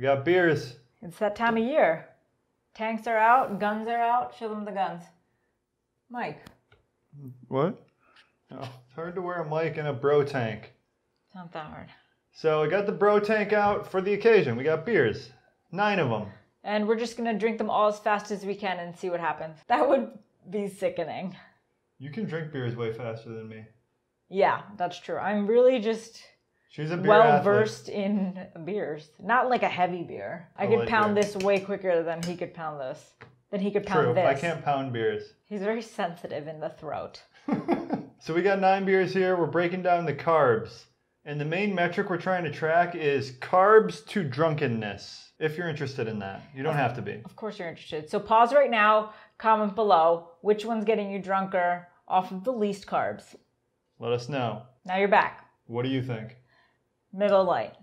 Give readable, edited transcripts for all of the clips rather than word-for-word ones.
We got beers. It's that time of year. Tanks are out, guns are out. Show them the guns. Mike. What? Oh, it's hard to wear a mic in a bro tank. It's not that hard. So I got the bro tank out for the occasion. We got beers. 9 of them. And we're just going to drink them all as fast as we can and see what happens. That would be sickening. You can drink beers way faster than me. Yeah, that's true. I'm really just well-versed in beers. Not like a heavy beer. I could pound this way quicker than he could pound this. Then he could pound this. True, I can't pound beers. He's very sensitive in the throat. So we got 9 beers here. We're breaking down the carbs. And the main metric we're trying to track is carbs to drunkenness. If you're interested in that. You don't have to be. Of course you're interested. So pause right now. Comment below which one's getting you drunker off of the least carbs. Let us know. Now you're back. What do you think? Middle light.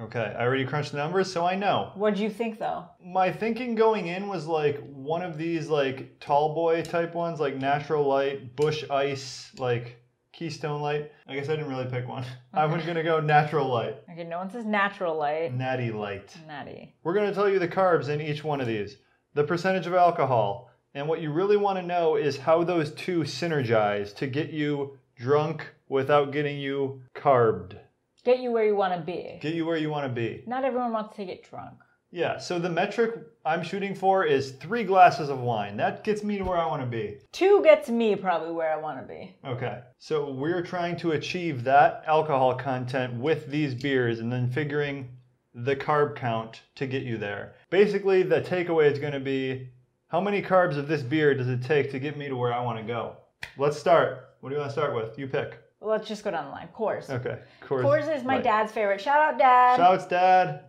Okay, I already crunched the numbers, so I know. What'd you think, though? My thinking going in was like one of these like tall boy type ones, like Natural Light, Bush Ice, like Keystone Light. I guess I didn't really pick one. Okay. I was gonna go Natural Light. Okay, no one says Natural Light. Natty Light. Natty. We're gonna tell you the carbs in each one of these, the percentage of alcohol, and what you really want to know is how those two synergize to get you drunk without getting you carbed. Get you where you want to be. Get you where you want to be. Not everyone wants to get drunk. Yeah, so the metric I'm shooting for is 3 glasses of wine. That gets me to where I want to be. 2 gets me probably where I want to be. Okay, so we're trying to achieve that alcohol content with these beers and then figuring the carb count to get you there. Basically, the takeaway is going to be, how many carbs of this beer does it take to get me to where I want to go? Let's start. What do you want to start with? You pick. Well, let's just go down the line. Coors. Okay. Coors is my dad's favorite. Shout out, Dad. Shouts, Dad.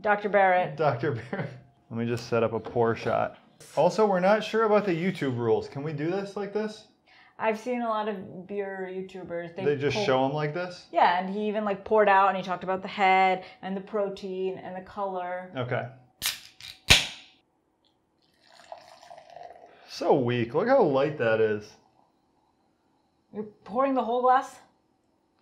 Dr. Barrett. Dr. Barrett. Let me just set up a pour shot. Also, we're not sure about the YouTube rules. Can we do this like this? I've seen a lot of beer YouTubers. They just show them like this? Yeah, and he even like poured out and he talked about the head and the protein and the color. Okay. So weak. Look how light that is. You're pouring the whole glass?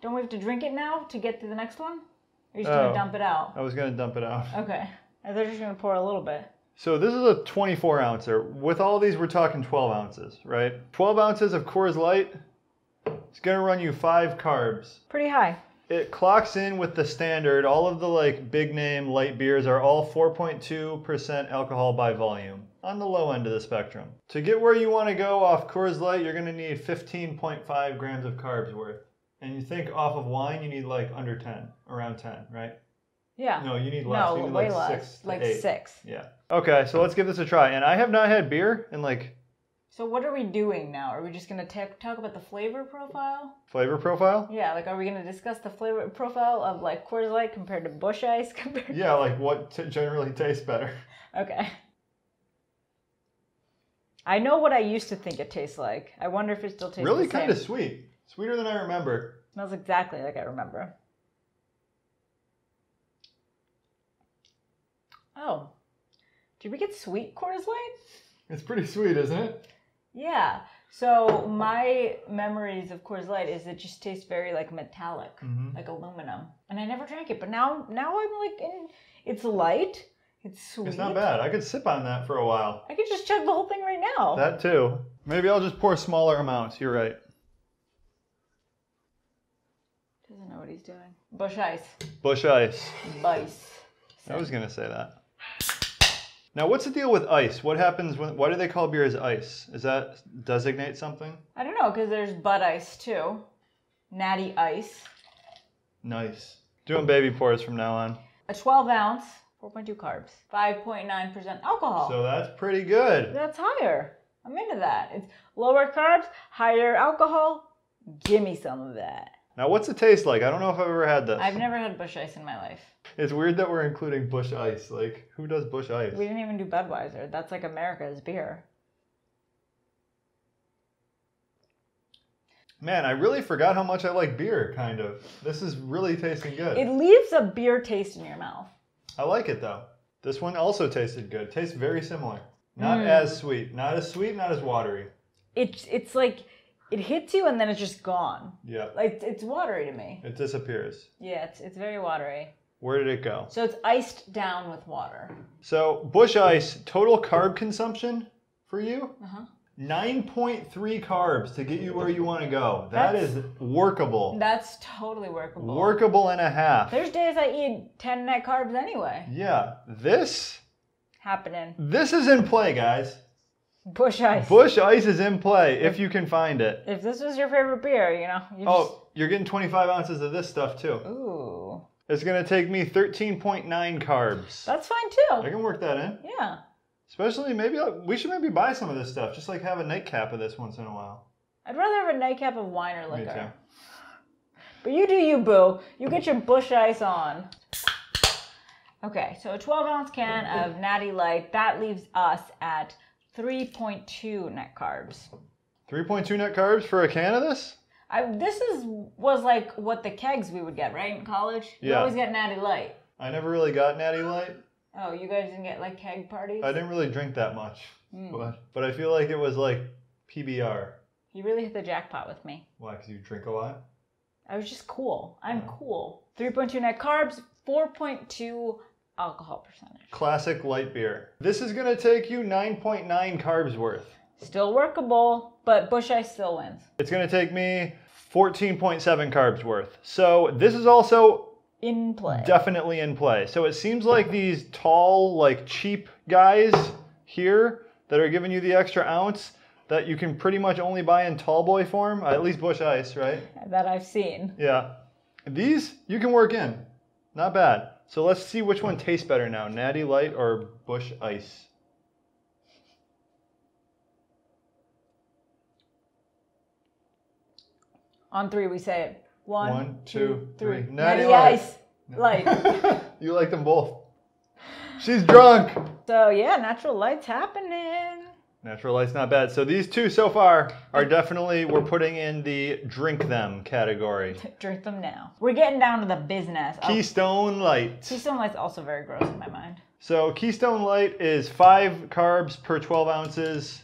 Don't we have to drink it now to get to the next one? Or are you just going to dump it out? I was going to dump it out. Okay. And they're just going to pour a little bit. So this is a 24-ouncer. With all these, we're talking 12 ounces, right? 12 ounces of Coors Light. It's going to run you 5 carbs. Pretty high. It clocks in with the standard. All of the like big name light beers are all 4.2% alcohol by volume. On the low end of the spectrum. To get where you want to go off Coors Light, you're going to need 15.5 grams of carbs worth. And you think off of wine, you need like under 10, around 10, right? Yeah. No, you need less. No, you need way like less. 6 to 8. Yeah. Okay, so let's give this a try. And I have not had beer in like... So what are we doing now? Are we just going to talk about the flavor profile? Flavor profile? Yeah, like are we going to discuss the flavor profile of like Coors Light compared to Busch Ice compared to... Yeah, like what generally tastes better. Okay. I know what I used to think it tastes like. I wonder if it still tastes really the same. Really kind of sweet. Sweeter than I remember. It smells exactly like I remember. Oh. Did we get sweet Coors Light? It's pretty sweet, isn't it? Yeah. So my memories of Coors Light is it just tastes very like metallic, like aluminum. And I never drank it, but now I'm like, it's light. It's sweet. It's not bad. I could sip on that for a while. I could just chug the whole thing right now. That too. Maybe I'll just pour smaller amounts. You're right. Doesn't know what he's doing. Busch Ice. Busch Ice. Ice. I was going to say that. Now, what's the deal with ice? What happens when... Why do they call beers ice? Does that designate something? I don't know, because there's Bud Ice too. Natty Ice. Nice. Doing baby pours from now on. A 12-ounce... 4.2 carbs, 5.9% alcohol. So that's pretty good. That's higher. I'm into that. It's lower carbs, higher alcohol. Give me some of that. Now, what's it taste like? I don't know if I've ever had this. I've never had Busch Ice in my life. It's weird that we're including Busch Ice. Like, who does Busch Ice? We didn't even do Budweiser. That's like America's beer. Man, I really forgot how much I like beer, kind of. This is really tasting good. It leaves a beer taste in your mouth. I like it though. This one also tasted good. Tastes very similar. Not as sweet. Not as sweet, not as watery. It's like, it hits you and then it's just gone. Yeah. Like, it's watery to me. It disappears. Yeah, it's very watery. Where did it go? So it's iced down with water. So Busch Ice, total carb consumption for you? 9.3 carbs to get you where you want to go. That is workable. That's totally workable. Workable and a half. There's days I eat 10 net carbs anyway. Yeah. This? Happening. This is in play, guys. Busch Ice. Busch Ice is in play, if you can find it. If this was your favorite beer, you know. You're getting 25 ounces of this stuff, too. Ooh. It's going to take me 13.9 carbs. That's fine, too. I can work that in. Yeah. Especially, maybe, we should maybe buy some of this stuff. Just, like, have a nightcap of this once in a while. I'd rather have a nightcap of wine or liquor. Me too. But you do you, boo. You get your Busch Ice on. Okay, so a 12-ounce can of Natty Light. That leaves us at 3.2 net carbs. 3.2 net carbs for a can of this? This was like what the kegs we would get, right, in college? Yeah. You always get Natty Light. I never really got Natty Light. Oh, you guys didn't get like keg parties? I didn't really drink that much. Mm. But I feel like it was like PBR. You really hit the jackpot with me. Why? Because you drink a lot? I was just cool. I'm cool. 3.2 net carbs, 4.2 alcohol percentage. Classic light beer. This is going to take you 9.9 carbs worth. Still workable, but Busch Ice still wins. It's going to take me 14.7 carbs worth. So this is also in play. Definitely in play. So it seems like these tall, like cheap guys here that are giving you the extra ounce that you can pretty much only buy in tall boy form, at least Busch Ice, right? That I've seen. Yeah. These you can work in. Not bad. So let's see which one tastes better now, Natty Light or Busch Ice. On three, we say it. One, two, three. Natty Light. You like them both. She's drunk. So yeah, Natural Light's happening. Natural Light's not bad. So these two so far are definitely, we're putting in the drink them category. Drink them now. We're getting down to the business. Keystone Light. Keystone Light's also very gross in my mind. So Keystone Light is 5 carbs per 12 ounces,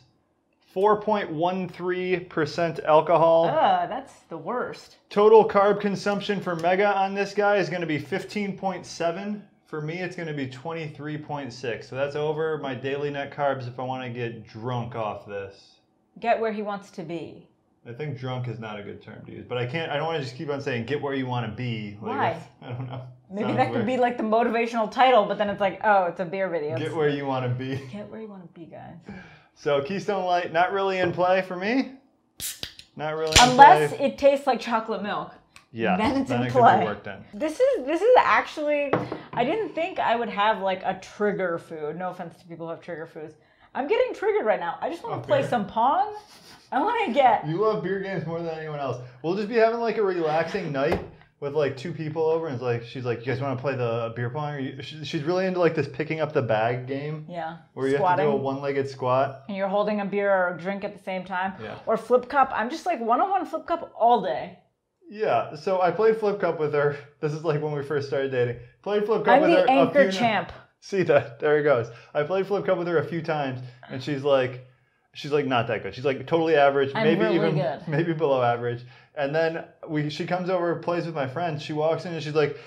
4.13% alcohol. That's the worst. Total carb consumption for Mega on this guy is going to be 15.7. For me, it's going to be 23.6. So that's over my daily net carbs if I want to get drunk off this. Get where he wants to be. I think drunk is not a good term to use, but I don't want to just keep on saying get where you want to be. Like, why? I don't know. Maybe that could be like the motivational title, but then it's like, oh, it's a beer video. Get where you want to be. Get where you want to be, guys. So Keystone Light, not really in play for me. Not really in play. Unless it tastes like chocolate milk. Yeah, then it could be worked in. This is actually, I didn't think I would have like a trigger food. No offense to people who have trigger foods. I'm getting triggered right now. I just want to play some Pong. I want to get. You love beer games more than anyone else. We'll just be having like a relaxing night with like 2 people over, and it's like she's like, you guys want to play the beer pong? She's really into like this picking up the bag game. Yeah. Where you have to do a one-legged squat. And you're holding a beer or a drink at the same time. Yeah. Or flip cup. I'm just like one-on-one flip cup all day. Yeah, so I played flip cup with her. This is like when we first started dating. Played flip cup with her. I'm the anchor champ. See that? There it goes. I played flip cup with her a few times, and she's like not that good. She's like totally average, maybe below average. And then she comes over, plays with my friends. She walks in and she's like,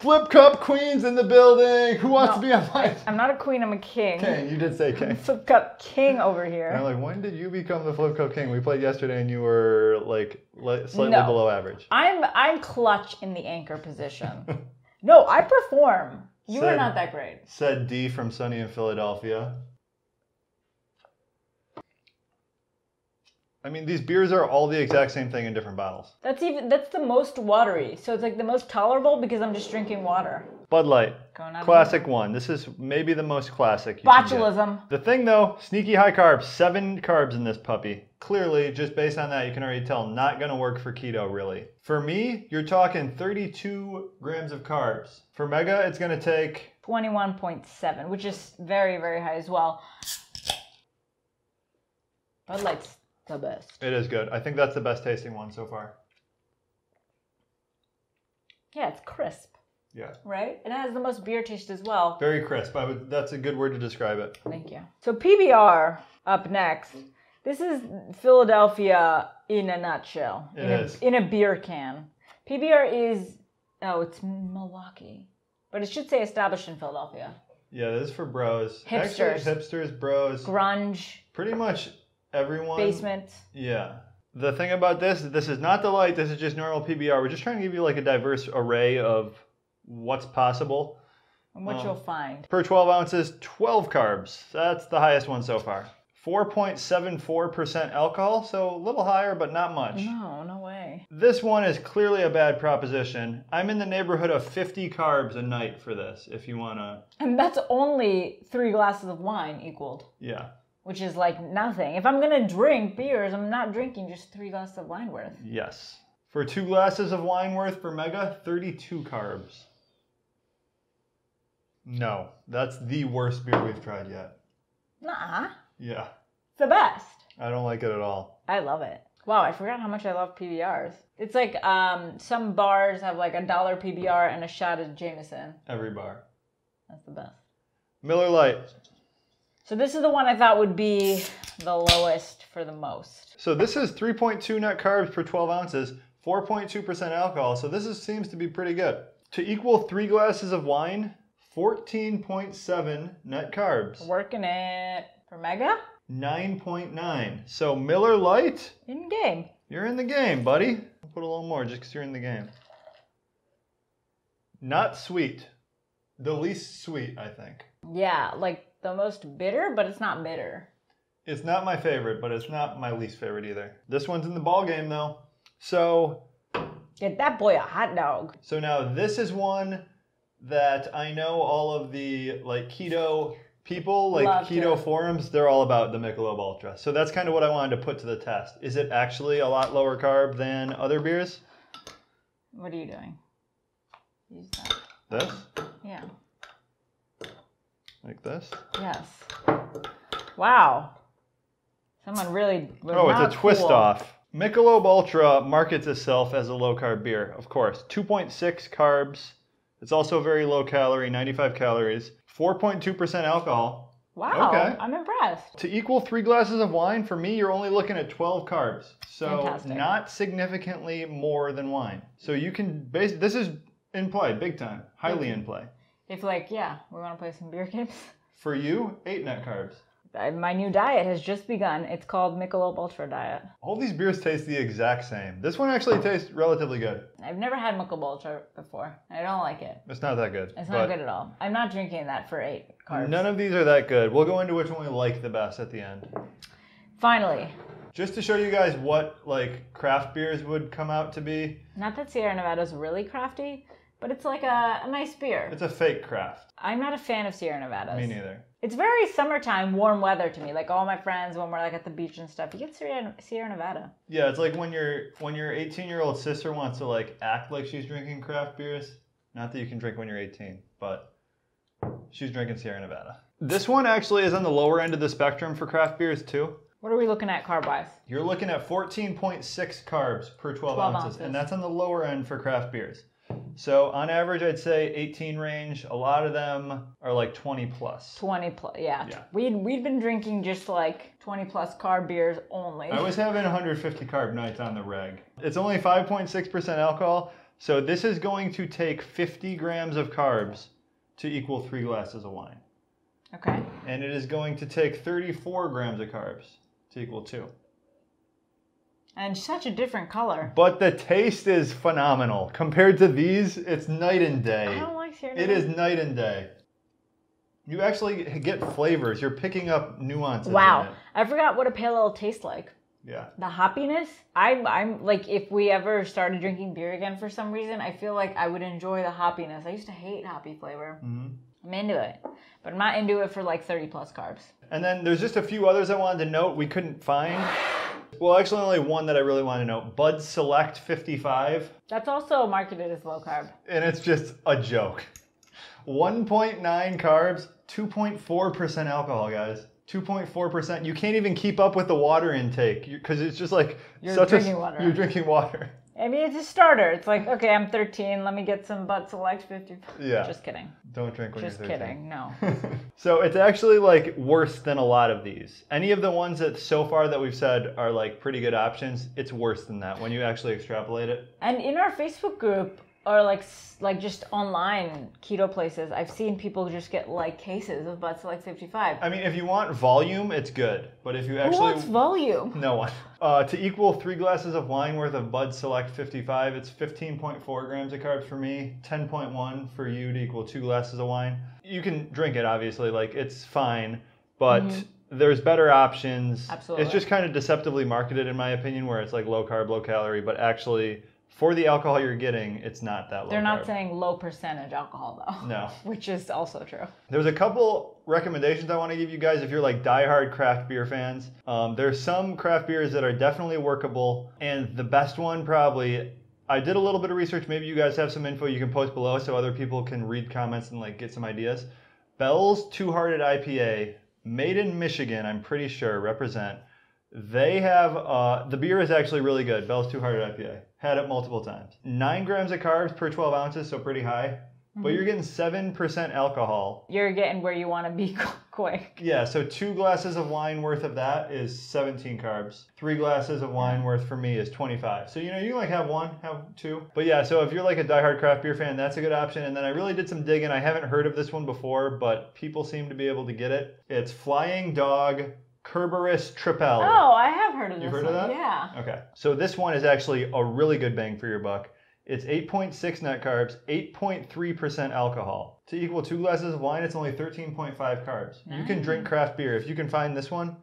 "Flip cup queens in the building. Who wants to be on my?" I'm not a queen. I'm a king. King. You did say king. Flip cup king over here. And I'm like, when did you become the flip cup king? We played yesterday, and you were like slightly below average. I'm clutch in the anchor position. No, I perform. You were not that great. Said D from Sunny in Philadelphia. I mean, these beers are all the exact same thing in different bottles. That's the most watery. So it's like the most tolerable because I'm just drinking water. Bud Light, classic one. This is maybe the most classic. Botulism. The thing though, sneaky high carbs, 7 carbs in this puppy. Clearly, just based on that, you can already tell not gonna work for keto really. For me, you're talking 32 grams of carbs. For Mega, it's gonna take 21.7, which is very, very high as well. Bud Light's the best. It is good. I think that's the best tasting one so far. Yeah, it's crisp. Yeah. Right? And it has the most beer taste as well. Very crisp. That's a good word to describe it. Thank you. So PBR up next. This is Philadelphia in a nutshell. It is. In a beer can. PBR is, it's Milwaukee. But it should say established in Philadelphia. Yeah, this is for bros. Hipsters. Actually, hipsters, bros. Grunge. Pretty much everyone. Basement. Yeah. The thing about this is not the light. This is just normal PBR. We're just trying to give you like a diverse array of what's possible. And what you'll find. Per 12 ounces, 12 carbs. That's the highest one so far. 4.74% alcohol, so a little higher, but not much. No, no way. This one is clearly a bad proposition. I'm in the neighborhood of 50 carbs a night for this, if you want to. And that's only 3 glasses of wine equaled. Yeah. Which is like nothing. If I'm going to drink beers, I'm not drinking just 3 glasses of wine worth. Yes. For 2 glasses of wine worth per mega, 32 carbs. No, that's the worst beer we've tried yet. Nuh-uh. Yeah. It's the best. I don't like it at all. I love it. Wow, I forgot how much I love PBRs. It's like some bars have like $1 PBR and a shot of Jameson. Every bar. That's the best. Miller Lite. So this is the one I thought would be the lowest for the most. So this is 3.2 net carbs per 12 ounces, 4.2% alcohol. So this seems to be pretty good. To equal 3 glasses of wine, 14.7 net carbs. Working it. For mega? 9.9. So Miller Lite? In game. You're in the game, buddy. I'll put a little more just because you're in the game. Not sweet. The least sweet, I think. Yeah, like the most bitter, but it's not bitter. It's not my favorite, but it's not my least favorite either. This one's in the ball game though. So get that boy a hot dog. So now this is one that I know all of the like keto people, like love keto forums, they're all about the Michelob Ultra. So that's kind of what I wanted to put to the test. Is it actually a lot lower carb than other beers? What are you doing? Use that. This? Yeah. Like this? Yes. Wow. Someone really was oh, it's a twist cool. Off. Michelob Ultra markets itself as a low carb beer, of course. 2.6 carbs. It's also very low calorie, 95 calories. 4.2% alcohol. Wow, okay. I'm impressed. To equal 3 glasses of wine, for me, you're only looking at 12 carbs. So fantastic. Not significantly more than wine. So you can, this is in play, big time, highly in play. If like, yeah, we want to play some beer games. For you, 8 net carbs. My new diet has just begun. It's called Michelob Ultra Diet. All these beers taste the exact same. This one actually tastes relatively good. I've never had Michelob Ultra before. I don't like it. It's not that good. It's not good at all. I'm not drinking that for 8 carbs. None of these are that good. We'll go into which one we like the best at the end. Finally. Just to show you guys what like craft beers would come out to be. Not that Sierra Nevada's really crafty, but it's like a nice beer. It's a fake craft. I'm not a fan of Sierra Nevada's. Me neither. It's very summertime, warm weather to me. Like all my friends, when we're like at the beach and stuff, you get Sierra Nevada. Yeah, it's like when your 18-year-old sister wants to like act like she's drinking craft beers. Not that you can drink when you're 18, but she's drinking Sierra Nevada. This one actually is on the lower end of the spectrum for craft beers too. What are we looking at carb-wise? You're looking at 14.6 carbs per 12 ounces, and that's on the lower end for craft beers. So on average, I'd say 18 range. A lot of them are like 20 plus. 20 plus, yeah. We'd been drinking just like 20 plus carb beers only. I was having 150 carb nights on the reg. It's only 5.6% alcohol. So this is going to take 50 grams of carbs to equal 3 glasses of wine. Okay. And it is going to take 34 grams of carbs to equal 2. And such a different color. But the taste is phenomenal. Compared to these, it's night and day. I don't like Sierra Nevada. It is night and day. You actually get flavors. You're picking up nuances. Wow. In it. I forgot what a pale ale tastes like. Yeah. The hoppiness. I'm like, if we ever started drinking beer again for some reason, I feel like I would enjoy the hoppiness. I used to hate hoppy flavor. Mm-hmm. I'm into it, but I'm not into it for like 30 plus carbs. And then there's just a few others I wanted to note we couldn't find. Well, actually only one that I really want to know. Bud Select 55. That's also marketed as low carb. And it's just a joke. 1.9 carbs, 2.4% alcohol, guys. 2.4%. You can't even keep up with the water intake because it's just like you're drinking water. I mean, it's a starter. It's like, okay, I'm 13. Let me get some Bud Select 55. Yeah. Just kidding. Don't drink when you're 13. Just kidding. No. So it's actually like worse than a lot of these. Any of the ones that so far that we've said are like pretty good options, it's worse than that when you actually extrapolate it. And in our Facebook group, or like just online keto places, I've seen people just get like cases of Bud Select 55. I mean, if you want volume, it's good, but if you actually— who wants volume? No one. To equal 3 glasses of wine worth of Bud Select 55, it's 15.4 grams of carbs for me, 10.1 for you to equal 2 glasses of wine. You can drink it, obviously, like it's fine, but there's better options. Absolutely. It's just kind of deceptively marketed, in my opinion, where it's like low carb, low calorie, but actually, for the alcohol you're getting, it's not that low. They're not saying low percentage alcohol, though. No. Which is also true. There's a couple recommendations I want to give you guys if you're like diehard craft beer fans. There's some craft beers that are definitely workable, and the best one probably— I did a little bit of research. Maybe you guys have some info you can post below so other people can read comments and like get some ideas. Bell's Two-Hearted IPA, made in Michigan, I'm pretty sure, represent. They have, the beer is actually really good, Bell's Two-Hearted IPA. Had it multiple times. 9 grams of carbs per 12 ounces, so pretty high. But you're getting 7% alcohol. You're getting where you want to be quick. Yeah, so 2 glasses of wine worth of that is 17 carbs. 3 glasses of wine worth for me is 25. So, you know, you can like have one, have two. But yeah, so if you're like a diehard craft beer fan, that's a good option. And then I really did some digging. I haven't heard of this one before, but people seem to be able to get it. It's Flying Dog Kerberos Tripel. Oh, I have heard of this one. You've heard of that? Yeah. Okay. So this one is actually a really good bang for your buck. It's 8.6 net carbs, 8.3% alcohol. To equal 2 glasses of wine, it's only 13.5 carbs. Nice. You can drink craft beer. If you can find this one,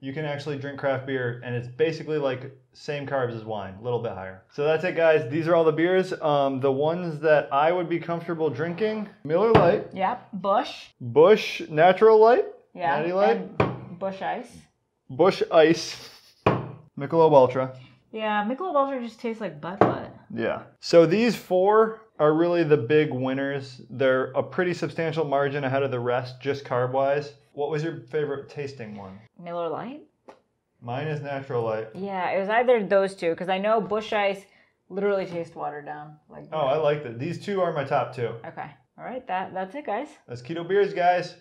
you can actually drink craft beer, and it's basically like same carbs as wine, a little bit higher. So that's it, guys. These are all the beers. The ones that I would be comfortable drinking: Miller Lite. Yep. Bush Natural Light. Yeah. Natty Light. Bush Ice. Michelob Ultra. Yeah, Michelob Ultra just tastes like Bud Light. Yeah. So these four are really the big winners. They're a pretty substantial margin ahead of the rest, just carb-wise. What was your favorite tasting one? Miller Lite? Mine is Natural Light. Yeah, it was either those two, because I know Bush Ice literally tastes watered down. Like oh, I liked it. These two are my top two. Okay. All right, that's it, guys. That's keto beers, guys.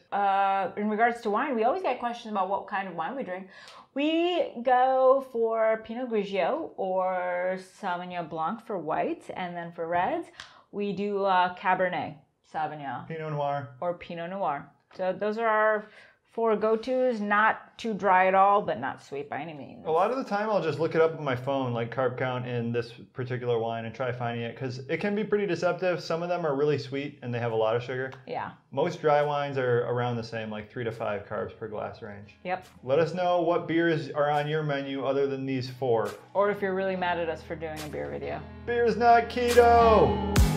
In regards to wine, we always get questions about what kind of wine we drink. We go for Pinot Grigio or Sauvignon Blanc for whites, and then for reds, we do Cabernet Sauvignon. Pinot Noir. Or Pinot Noir. So those are our 4 go-tos. Not too dry at all, but not sweet by any means. A lot of the time I'll just look it up on my phone, like carb count in this particular wine, and try finding it, because it can be pretty deceptive. Some of them are really sweet and they have a lot of sugar. Yeah. Most dry wines are around the same, like 3 to 5 carbs per glass range. Yep. Let us know what beers are on your menu other than these 4. Or if you're really mad at us for doing a beer video. Beer's not keto!